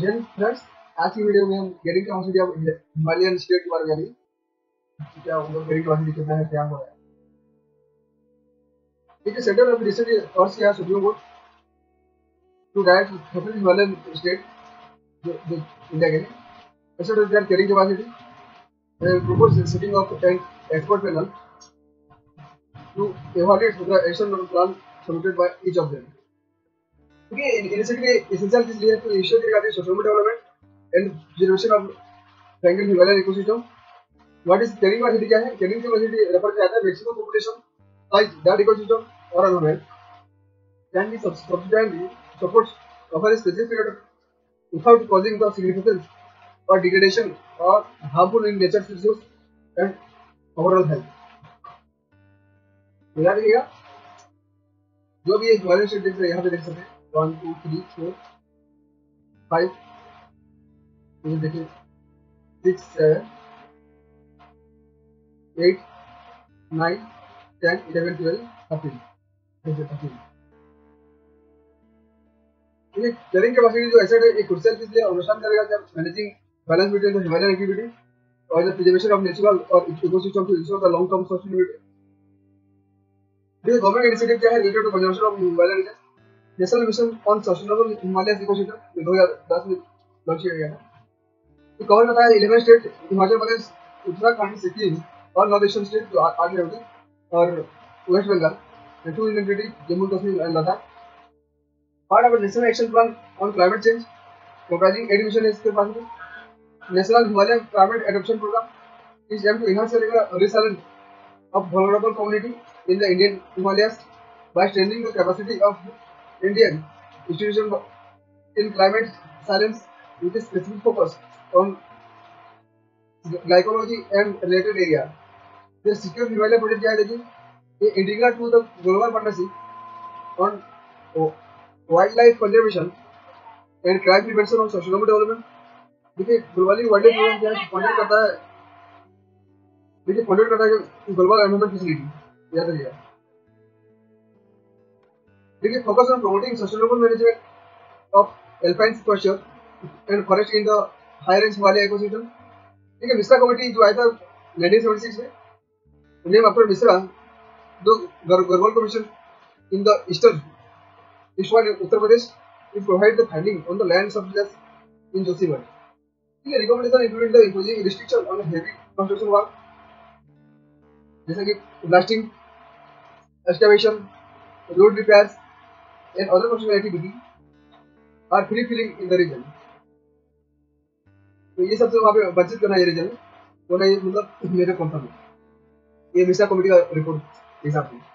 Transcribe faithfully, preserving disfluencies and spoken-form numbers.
Then friends, as in video we are getting to consider the Himalayan state war gari क्या हम लोग getting consider कितना है क्या हो रहा है ठीक है center of research और क्या सुझाव हो to direct the Himalayan state जो जो इंडिया के लिए ऐसा तो यार getting के बाद ही propose setting of an expert panel to evaluate the action plan submitted by each of them. Okay, initiative essential is related to issue regarding sustainable development and preservation of Bengal Himalayan ecosystem. What is caring capacity? क्या है? Caring capacity refers to maximum population size that ecosystem or environment can be substantially supports over a specific period without causing the significance or degradation or harmful in nature's resources and overall health. याद रखिएगा जो भी एक virus देख रहे हैं यहाँ पे देख सकते हैं one two three four five ये देखिए six seven eight nine ten eleven twelve thirteen जैसे thirteen ये करेंगे बस ये जो ऐसा एक कुर्सल चीज लिया अनुशासन करेगा जब managing balance between the human activity और the preservation of natural और ecosystem to ensure the long term sustainability. The government initiative क्या है related to conservation of Himalayan regions. National Mission on Sustainable Himalayas Ecosystem दो हज़ार दस में launch किया गया था. तो कवर करता है eleven स्टेट हिमाचल प्रदेश, उत्तराखंड, सिक्किम और नॉर्थ ईस्टर्न स्टेट आगे होते और waste Bengal, two unity Jammu Kashmir and Ladakh. Part of National Action Plan on Climate Change, comprising eight missions इसके पास में. National Himalayan Climate Adoption Program, which aims to enhance the resilience of vulnerable community in the Indian Himalayas by strengthening the capacity of Indian institutions in climate science with a specific focus on glycology and related area. The Secure Himalaya project is integral to the global partnership on wildlife conservation and crime prevention on sustainable development. देखिए globally wildlife program क्या funded करता है देखिए funded करता है global environment facility. याद रखिएगा देखिए focus on promoting sustainable management of alpine structure and forest in the high range वाले इकोसिस्टम. ठीक है मिश्रा कमेटी जो आया था nineteen seventy-six में नेम आफ्टर मिश्रा दो Garhwal commission in the eastern eastern Uttar Pradesh is provide the finding on the lands of जस in Joshimath. ठीक है recommendation include the imposing restriction on heavy construction work जैसे कि blasting excavation, road repairs, and other construction activity are free filling in the region. तो ये सब से वहाँ पे बचत करना है रीजन में, वरना ये मतलब मेरे कॉन्ट्रैक्ट में ये मिश्रा कमेटी का रिपोर्ट हिसाब से